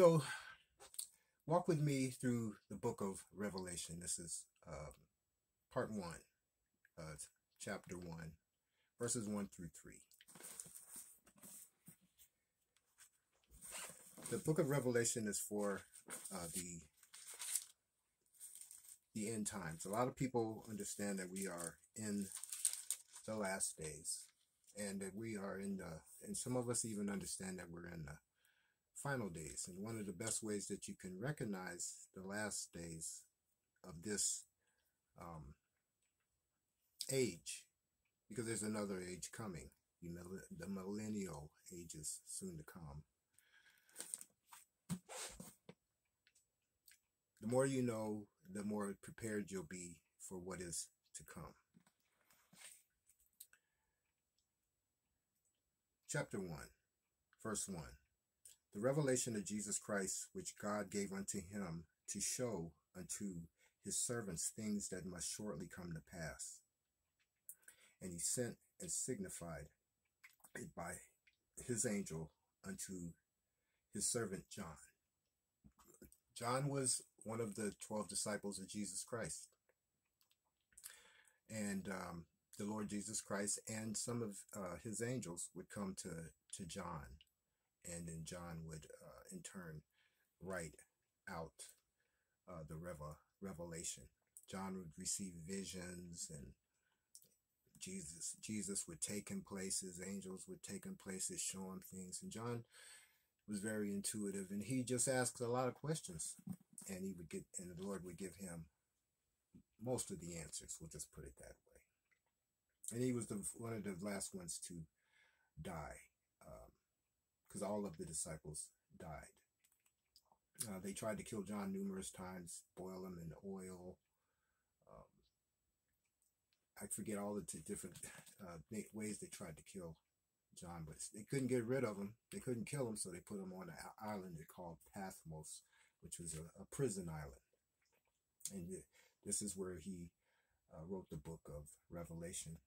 So walk with me through the book of Revelation. This is part 1, chapter 1, verses 1 through 3. The book of Revelation is for the end times. A lot of people understand that we are in the last days, and that we are in the, and some of us even understand that we're in the final days. And one of the best ways that you can recognize the last days of this age, because there's another age coming, you know, the millennial age is soon to come. The more you know, the more prepared you'll be for what is to come. Chapter 1, verse 1. The revelation of Jesus Christ, which God gave unto him to show unto his servants things that must shortly come to pass. And he sent and signified it by his angel unto his servant John. John was one of the 12 disciples of Jesus Christ. And the Lord Jesus Christ and some of his angels would come to John. And then John would, in turn, write out the revelation. John would receive visions, and Jesus would take him places. Angels would take him places, show him things. And John was very intuitive, and he just asked a lot of questions, and he would get, and the Lord would give him most of the answers. We'll just put it that way. And he was one of the last ones to die. Because all of the disciples died. They tried to kill John numerous times, boil him in oil. I forget all the different ways they tried to kill John, but they couldn't get rid of him. They couldn't kill him, so they put him on an island they called Patmos, which was a prison island. And this is where he wrote the book of Revelation.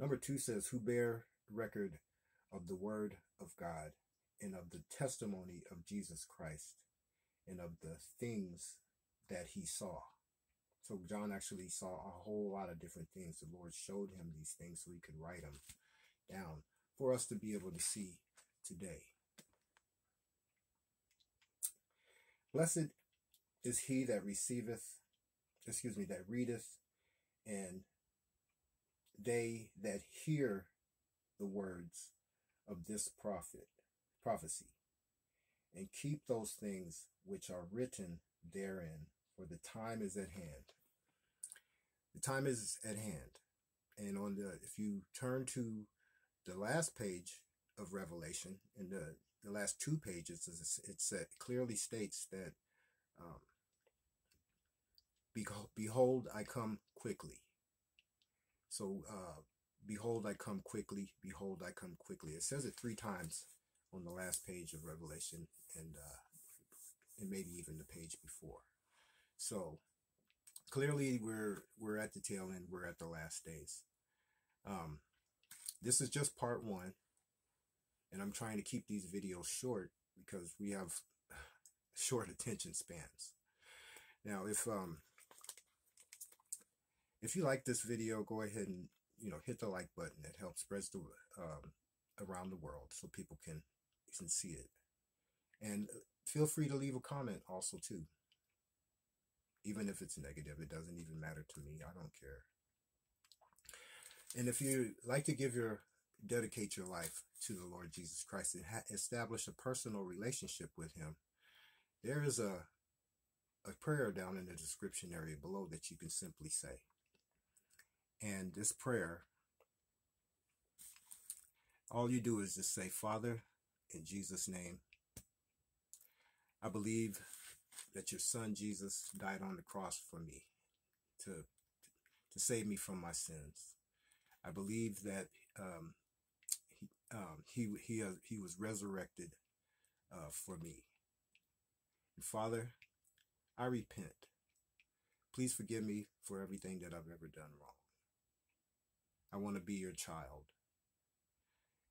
Number 2 says, who bear record of the word of God, and of the testimony of Jesus Christ, and of the things that he saw. So John actually saw a whole lot of different things. The Lord showed him these things so he could write them down for us to be able to see today. Blessed is he that readeth, and they that hear the words of this prophecy, and keep those things which are written therein, for the time is at hand. The time is at hand. And on the, if you turn to the last page of Revelation, in the last 2 pages, it clearly states that behold, I come quickly. So behold, I come quickly. Behold, I come quickly. It says it 3 times on the last page of Revelation, and maybe even the page before. So clearly, we're at the tail end. We're at the last days. This is just part 1, and I'm trying to keep these videos short because we have short attention spans. Now, if you like this video, go ahead and, you know, hit the like button. It helps spread the around the world so people can see it. And feel free to leave a comment also too. Even if it's negative, it doesn't even matter to me. I don't care. And if you like to dedicate your life to the Lord Jesus Christ and establish a personal relationship with him, there is a prayer down in the description area below that you can simply say. And this prayer, all you do is just say, Father, in Jesus' name, I believe that your son Jesus died on the cross for me to save me from my sins. I believe that he was resurrected for me. And Father, I repent. Please forgive me for everything that I've ever done wrong. I want to be your child.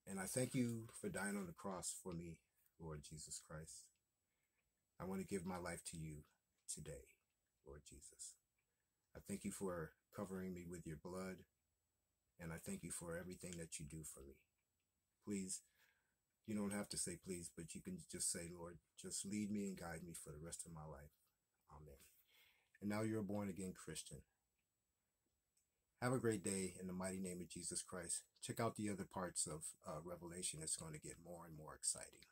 And I thank you for dying on the cross for me, Lord Jesus Christ. I want to give my life to you today, Lord Jesus. I thank you for covering me with your blood, and I thank you for everything that you do for me. Please, you don't have to say please, but you can just say, Lord, just lead me and guide me for the rest of my life. Amen. And now you're a born-again Christian. Have a great day in the mighty name of Jesus Christ. Check out the other parts of Revelation. It's going to get more and more exciting.